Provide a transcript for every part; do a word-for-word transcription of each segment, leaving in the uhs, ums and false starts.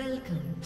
Welcome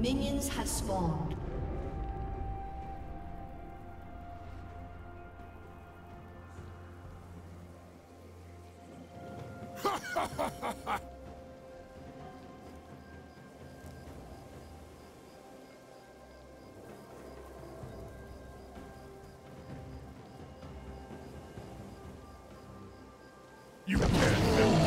Minions have spawned. You can't build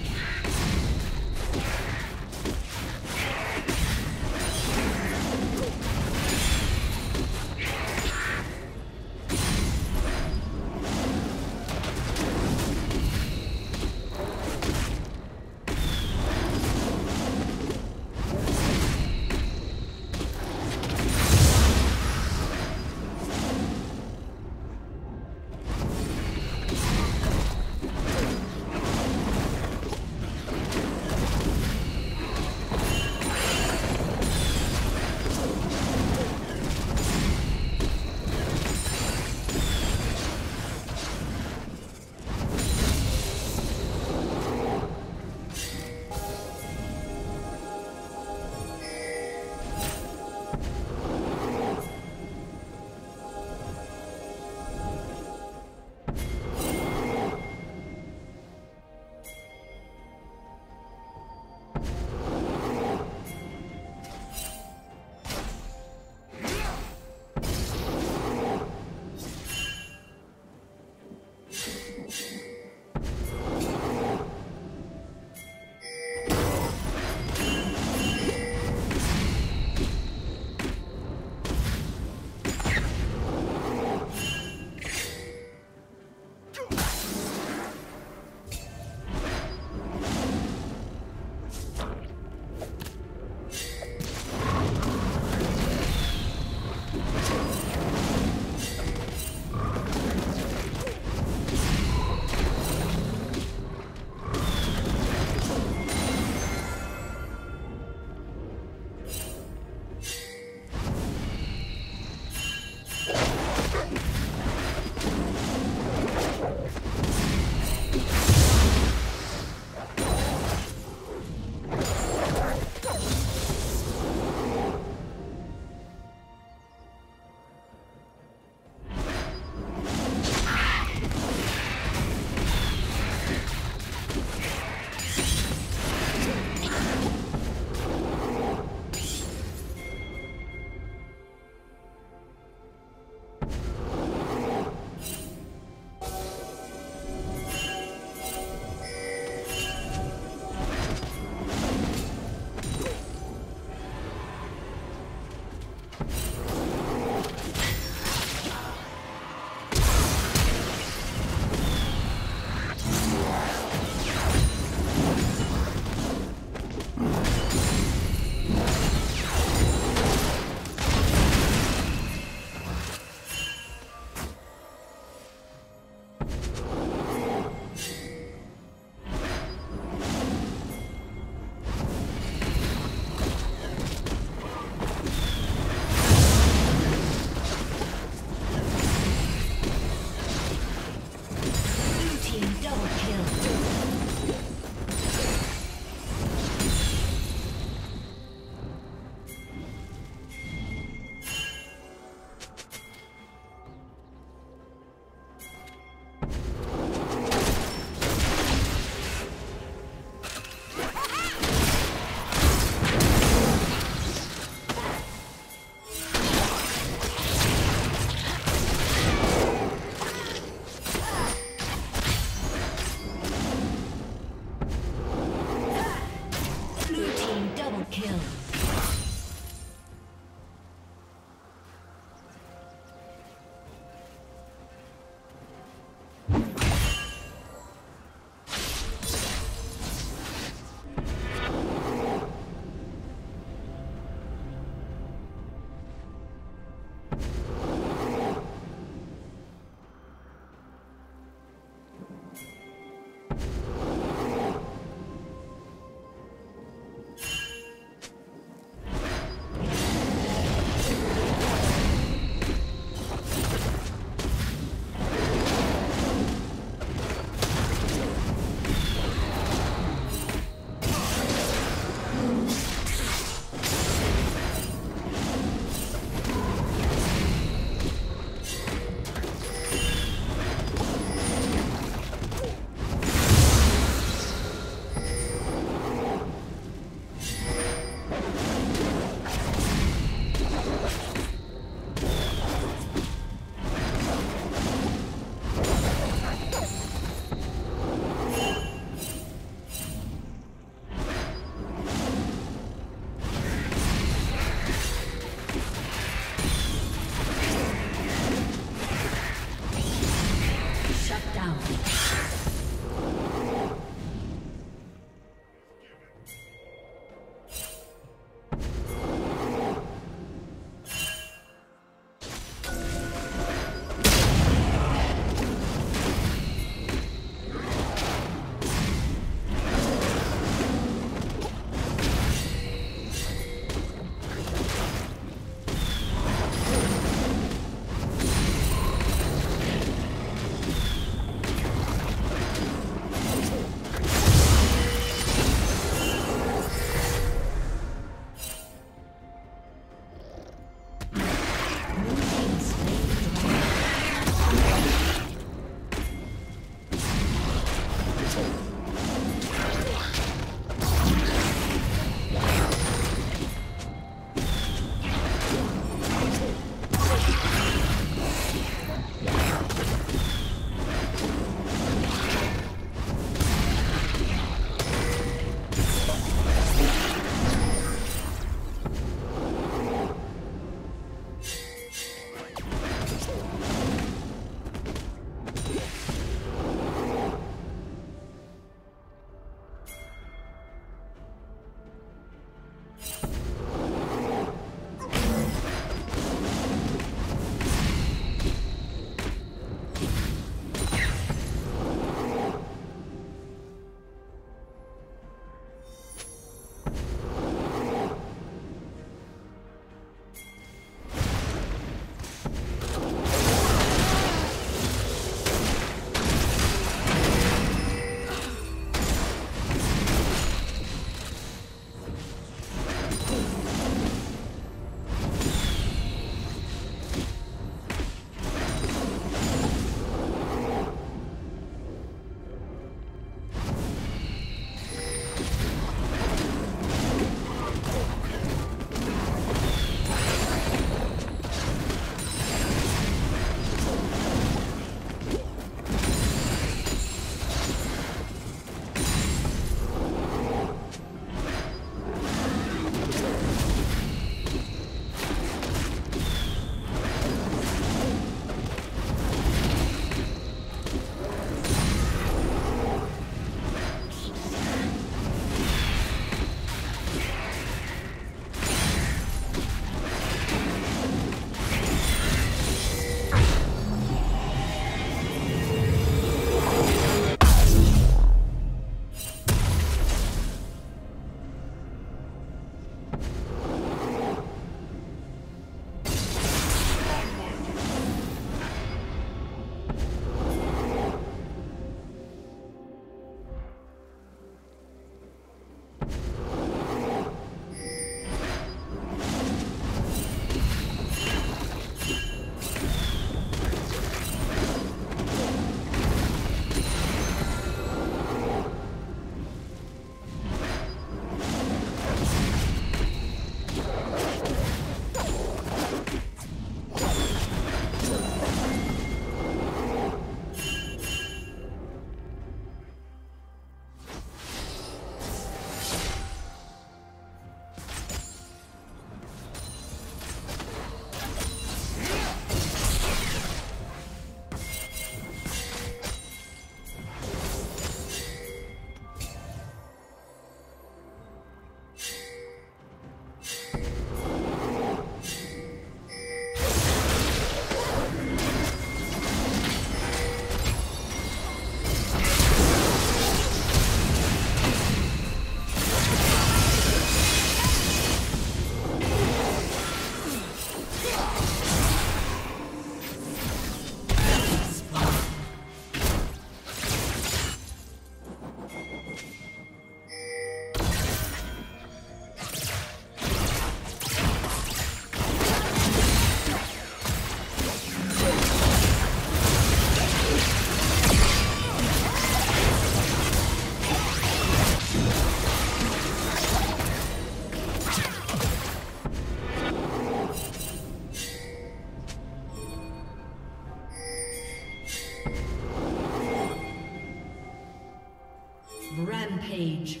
Rampage.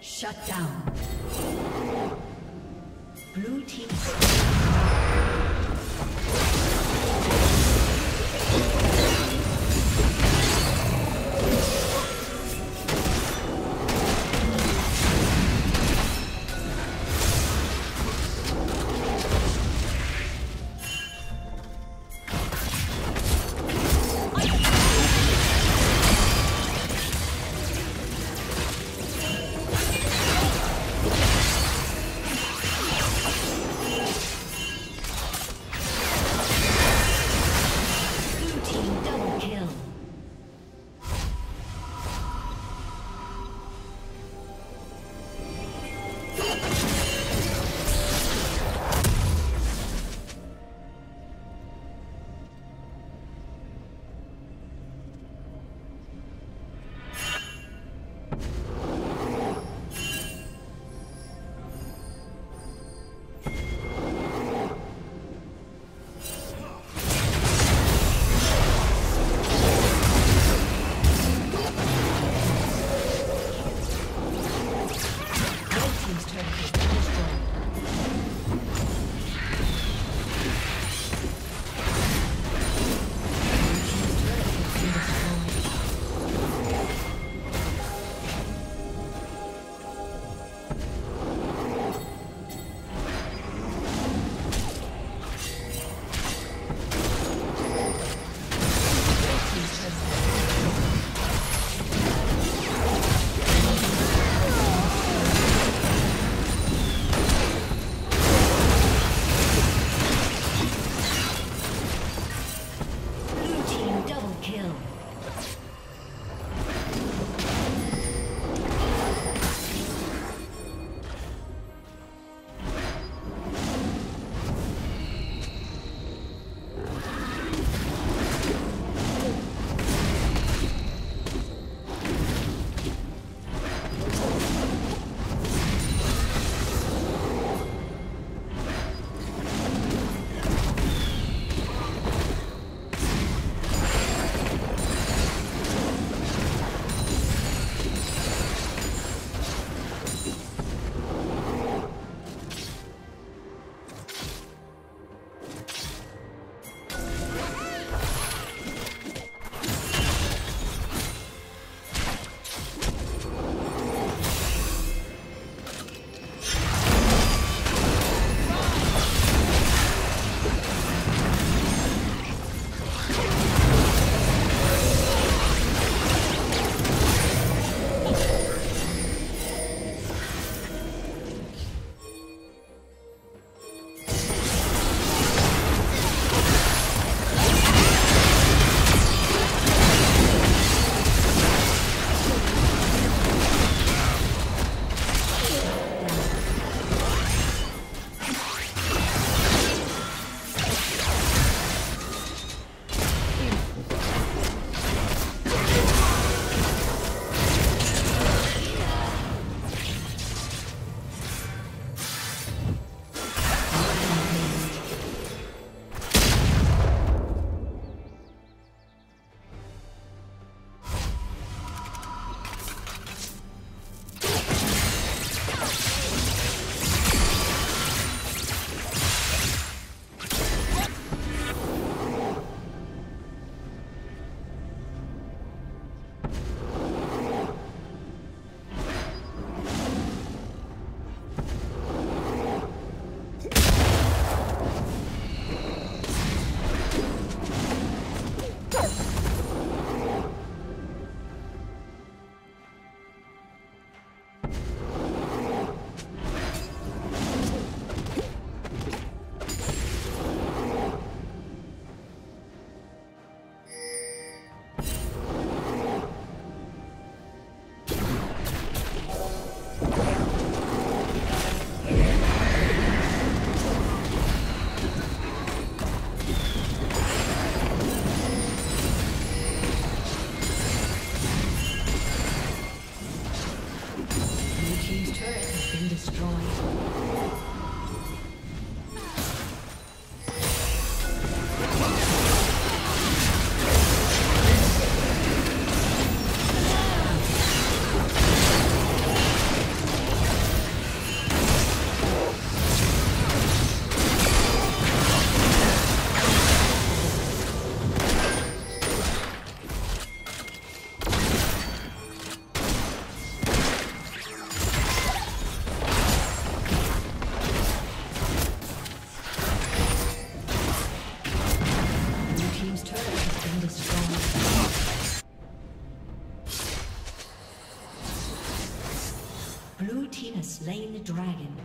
Shut down. Blue team. team's turret has been destroyed. Blue team has slain the dragon.